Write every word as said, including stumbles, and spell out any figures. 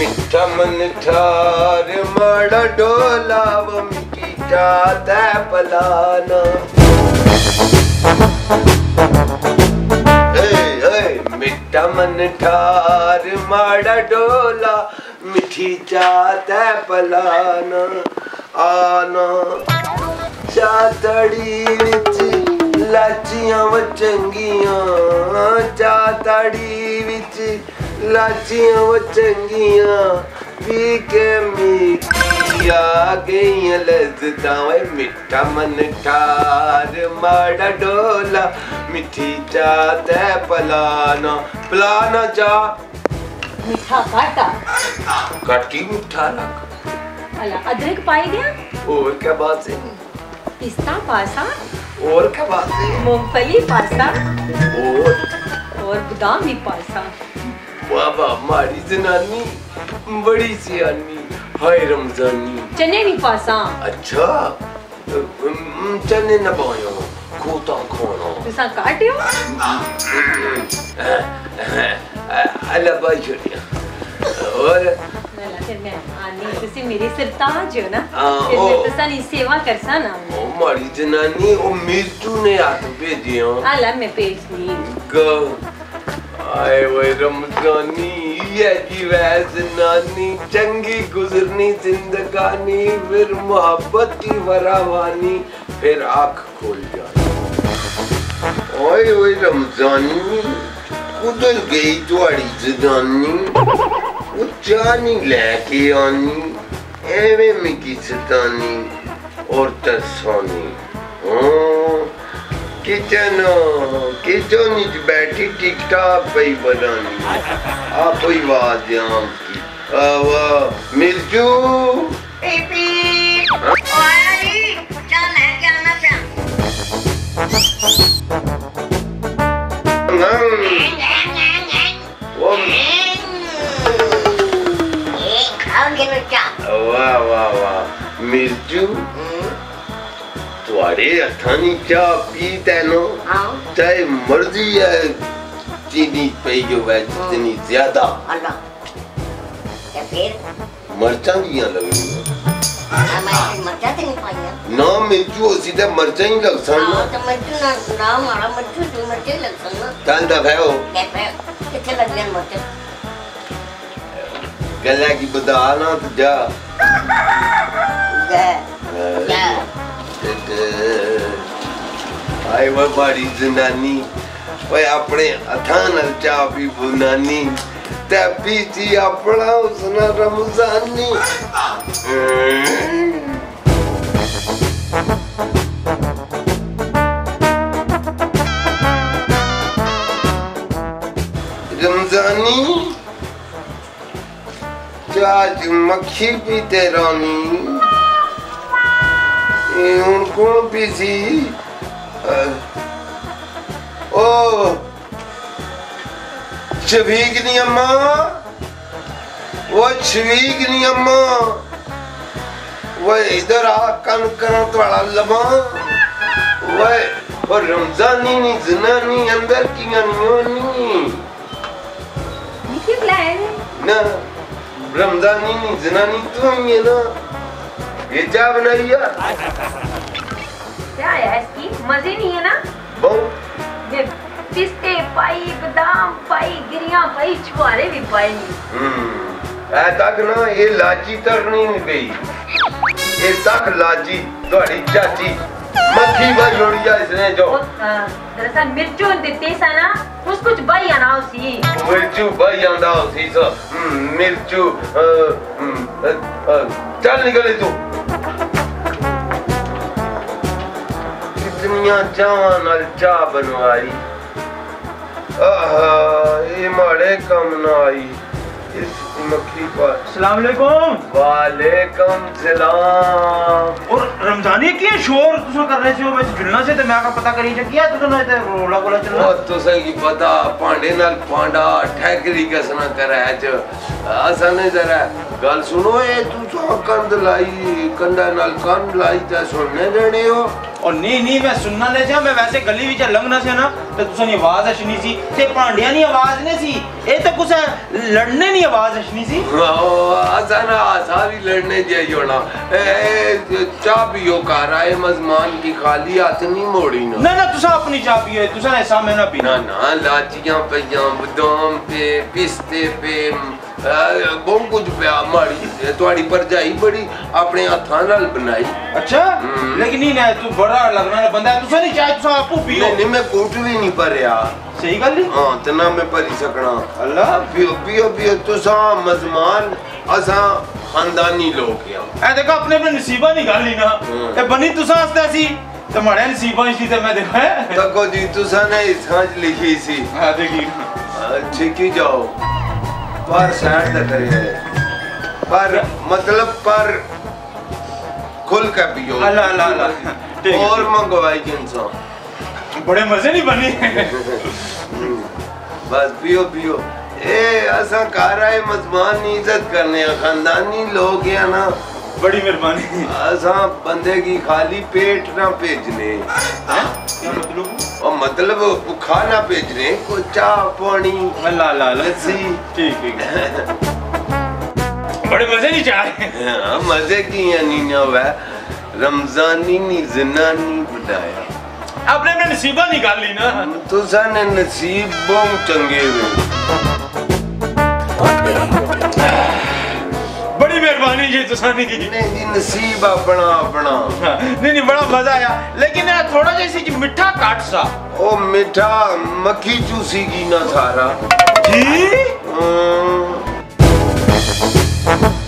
मिठा मन ठार माड़ा डोला वो मिट्टी जाता पलाना। मिठा मन ठार माड़ा डोला मिठी जाता पलाना। आना चातड़ी विच लाचियां व चंगियां, चातड़ी विच लाचियां व चंगियां पी के मीठी आ गई लज्जतां। मिठा मन ठार माड़ा डोला मिठी चात है पलाना। पलाना चा मीठा काटा काटी मीठा रख अदरक पाई दिया और क्या बात है। पिस्ता पासा और क्या बात है। मूंगफली पासा और और बादाम भी पासा। बाबा हमारी जनानी बड़ी सियानी हाय रमजानी। चने नहीं पासा। अच्छा चने न पायो खोता खोना तुसा काटियो अल्लाह भाई छोड़िया। और फिर मैं आनी तुसी मेरी सरताज हो ना फिर मैं तुसा नी सेवा करसा ना। ओ मारी जनानी ओ मिर्चू ने हाथ भेजियो अल्लाह मैं भेजनी गो। आए वे रमजानी ये की वैसे नानी चंगी गुजरनी जिंदगानी। फिर मोहब्बत की वरावानी फिर आँख खोल जानी। ओए ओए रमजानी उधर गई थोड़ी जनानी वो जानी लैके आनी एवें मिकी सतानी और तरसानी। हाँ किचन किचन इच बैठी टिक टॉक पे बनानी। आप ही आवाज आम की आवा मिर्चू पीपी ओए चल मैं क्या ना प्यार वाह वाह वाह मिर्जू तुआरे अथानी चा पी तैनो चाहे मर्जी है चीनी पे जो है जितनी ज्यादा मर्चा नहीं लगेगी ना मिर्जू सीधा मर्चा ही लग सकना गला की बदाना तो जा आए वो बारी जनानी वो अपने अथान चा भी बुनानी ते पीछे अपना उसना रमजानी। रमजानी आज मक्खी पीते रानी हूं कौन पीसी। ओ शफीक नी अम्मा वो शफीक नी अम्मा वो इधर आ कन करा थोड़ा लमा वो रमजानी नी जनानी अंदर की ना रमजानी नी जनानी तुम ये ना ये क्या बनाई है क्या है इसकी मजे नहीं है ना बहुत ये पिस्ते पाई बादाम पाई गिरियां पाई छुआरे भी पाई हम्म ऐ तक ना ये लाची तर नहीं गई ये तक लाची थोड़ी चाची मक्खी बाई जोड़िया इसने जो दरअसल मिर्चों देते साना कुछ कुछ बाई आना उसी मिर्चू बाई आना उसी सो मिर्चू चल निकले तू कितनी जान अलचा बनवाई। आहा ये मारे कम ना आई इस मक्खी पर। सलाम अलैकुम। वालेकुम सलाम। और रमजानी की शोर तुसा कर रहे हो मैं जुलना से तो मैं का पता करी किया तुसा ने रोला गोला चलना और तुसा की पता पांडे नाल पांडा ठैकरी कसना करे जो असने जरा गल सुनो ए तुसा कंद लाई कंडा नाल कंद लाई जा सुनने देने हो और नहीं नहीं मैं सुनना नहीं सी मैं वैसे गली विच लंघना सी ना तो तुसानी आवाज अच्छनी सी ते भांडियां दी आवाज नहीं सी ए तो कुछ लड़ने दी आवाज अच्छनी सी आजाना सारी लड़ने दी आई होना ए चाबियो कराए मजमान की खाली हाथ नहीं मोड़ी ना ना ना तुसा अपनी चाबियो तुसा ने सामने ना पीना ना लाचियां पे बदाम पे पिस्ते पे बहुत कुछ पे माड़ी तुम्हारी परजाई बड़ी अपने हाथां नाल बनाई। अच्छा लेकिन नहीं ना तू बड़ा लगना बंदा है तुसा नहीं चाहे तुसा आपू पियो नहीं, नहीं मैं कोट भी नहीं पर यार सही गल नहीं हां तना मैं पर ही सकना अल्लाह पियो पियो पियो तुसा मजमान असा खानदानी लोग हैं ए देखो अपने अपने नसीबा दी गल ही ना ए बनी तुसा हस्ता सी तुम्हारे नसीबा ही सी ते मैं देखा तको जी तुसा ने सांझ लिखी सी हां देखी ठीक ही जाओ पर साइड तक करे पर मतलब पर खुल के पियो अल्लाह अल्लाह अल्लाह और मंगवाई इंसान बड़े मजे नहीं बने बस पियो पियो ए ऐसा कार है मजमान की इज्जत करने खानदानी लोग हैं ना बड़ी मेहरबानी ऐसा बंदे की खाली पेट ना भेजने और मतलब खाना भेज रहे को चाय पानी ला ला लस्सी ठीक है बड़े मजे नहीं चाहे हां मजे की यानी ना हुआ रमजानी नी जनानी बनाया आपने अपने नसीबा निकाल ली ना तुसा ने नसीब बहुत चंगे हुए मेहरबानी जी तुसानी की नहीं जी नसीब अपना अपना नहीं नहीं बड़ा मजा आया लेकिन यार थोड़ा जैसी जी मीठा काट सा ओ मीठा मक्खी चूसी की ना सारा जी